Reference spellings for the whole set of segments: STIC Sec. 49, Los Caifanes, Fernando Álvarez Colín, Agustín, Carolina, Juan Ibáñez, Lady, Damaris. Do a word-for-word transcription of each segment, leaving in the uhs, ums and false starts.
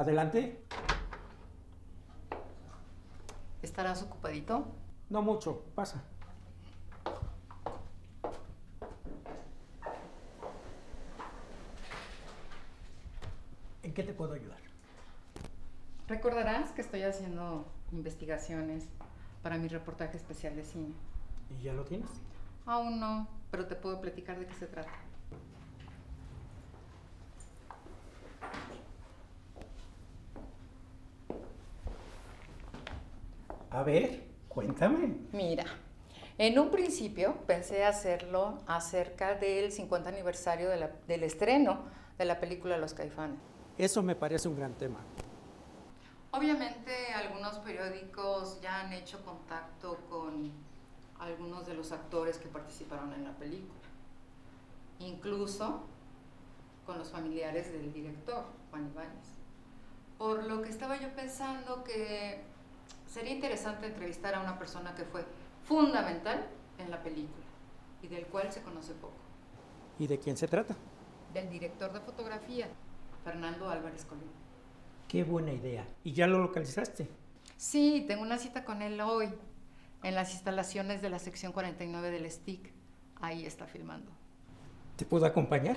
Adelante. ¿Estarás ocupadito? No mucho, pasa. ¿En qué te puedo ayudar? Recordarás que estoy haciendo investigaciones para mi reportaje especial de cine. ¿Y ya lo tienes? Aún no, pero te puedo platicar de qué se trata. A ver, cuéntame. Mira, en un principio pensé hacerlo acerca del cincuenta aniversario de la, del estreno de la película Los Caifanes. Eso me parece un gran tema. Obviamente, algunos periódicos ya han hecho contacto con algunos de los actores que participaron en la película, incluso con los familiares del director, Juan Ibáñez. Por lo que estaba yo pensando que sería interesante entrevistar a una persona que fue fundamental en la película y del cual se conoce poco. ¿Y de quién se trata? Del director de fotografía, Fernando Álvarez Colín. ¡Qué buena idea! ¿Y ya lo localizaste? Sí, tengo una cita con él hoy, en las instalaciones de la sección cuarenta y nueve del S T I C. Ahí está filmando. ¿Te puedo acompañar?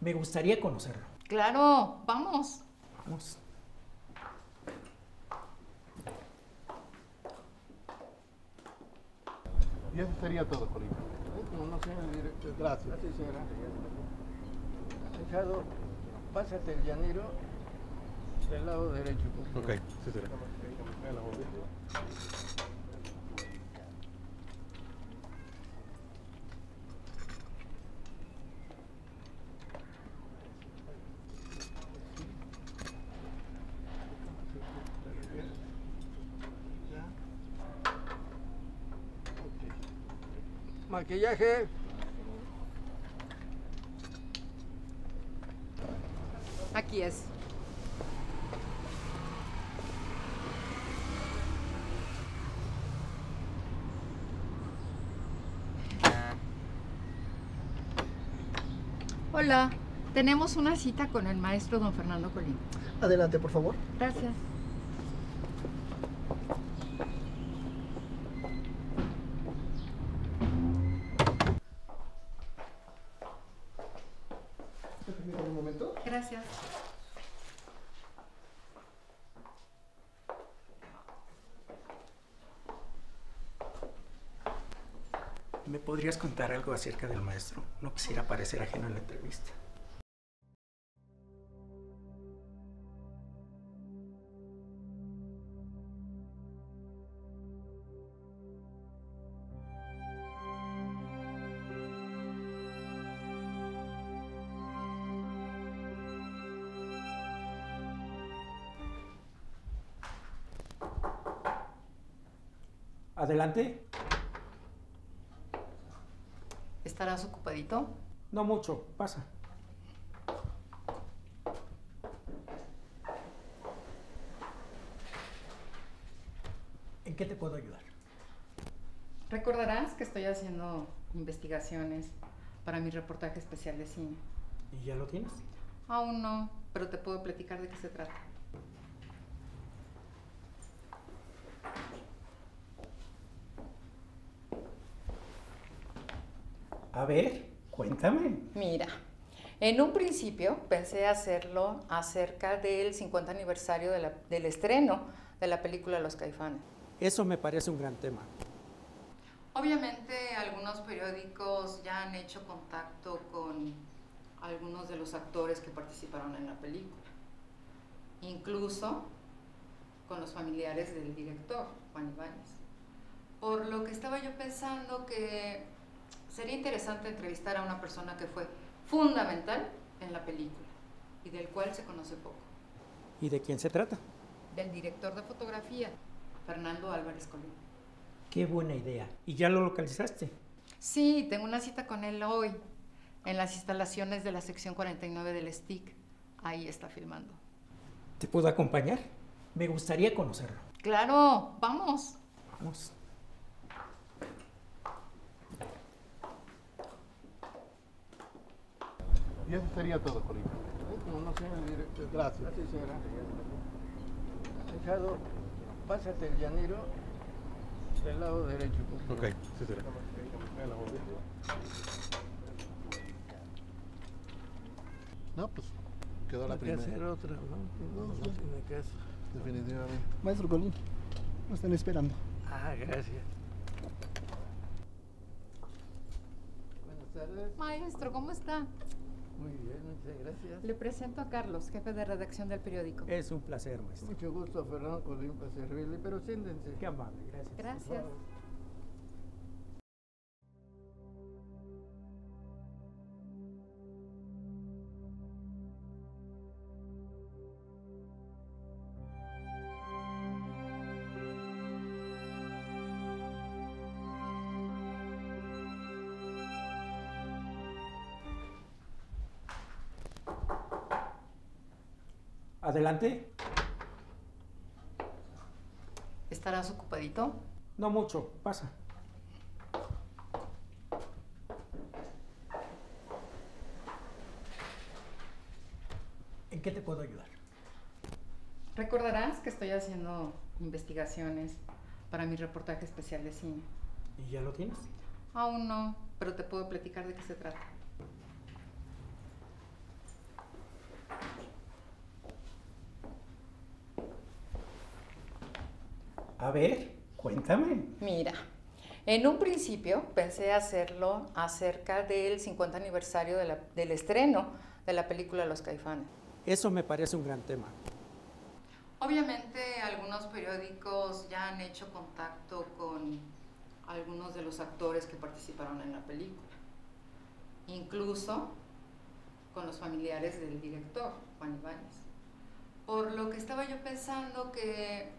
Me gustaría conocerlo. ¡Claro! ¡Vamos! Vamos. Y eso sería todo, Colín. No, señor director. Gracias. Gracias, señora. Asejado, pásate el llanero del lado derecho. Ok, sí será. Maquillaje. Aquí es. Hola, tenemos una cita con el maestro don Fernando Colín. Adelante, por favor. Gracias. Gracias. ¿Me podrías contar algo acerca del maestro? No quisiera parecer ajeno en la entrevista. Adelante. ¿Estarás ocupadito? No mucho, pasa. ¿En qué te puedo ayudar? Recordarás que estoy haciendo investigaciones para mi reportaje especial de cine. ¿Y ya lo tienes? Aún no, pero te puedo platicar de qué se trata. A ver, cuéntame. Mira, en un principio pensé hacerlo acerca del cincuenta aniversario de la, del estreno de la película Los Caifanes. Eso me parece un gran tema. Obviamente, algunos periódicos ya han hecho contacto con algunos de los actores que participaron en la película, incluso con los familiares del director, Juan Ibáñez. Por lo que estaba yo pensando que sería interesante entrevistar a una persona que fue fundamental en la película y del cual se conoce poco. ¿Y de quién se trata? Del director de fotografía, Fernando Álvarez Colín. ¡Qué buena idea! ¿Y ya lo localizaste? Sí, tengo una cita con él hoy, en las instalaciones de la sección cuarenta y nueve del S T I C. Ahí está filmando. ¿Te puedo acompañar? Me gustaría conocerlo. ¡Claro! ¡Vamos! Vamos. Y eso sería todo, Colín. No, no señor director. Gracias. Gracias, señora. Dejado, pásate el llanero del lado derecho. Ok, sí, señora. No, pues quedó la primera. Hay que hacer otra, ¿no? No, no, no tiene caso. Definitivamente. Maestro Colín, nos están esperando. Ah, gracias. Buenas tardes. Maestro, ¿cómo está? Muy bien, muchas gracias. Le presento a Carlos, jefe de redacción del periódico. Es un placer, maestro. Mucho gusto, Fernando Colín, para servirle, pero siéntense. Qué amable, gracias. Gracias. Adelante. ¿Estarás ocupadito? No mucho, pasa. ¿En qué te puedo ayudar? Recordarás que estoy haciendo investigaciones para mi reportaje especial de cine. ¿Y ya lo tienes? Aún no, pero te puedo platicar de qué se trata. A ver, cuéntame. Mira, en un principio pensé hacerlo acerca del cincuenta aniversario de la, del estreno de la película Los Caifanes. Eso me parece un gran tema. Obviamente, algunos periódicos ya han hecho contacto con algunos de los actores que participaron en la película. Incluso con los familiares del director, Juan Ibáñez. Por lo que estaba yo pensando que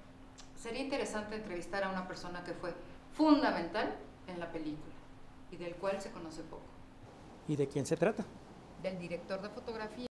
sería interesante entrevistar a una persona que fue fundamental en la película y del cual se conoce poco. ¿Y de quién se trata? Del director de fotografía.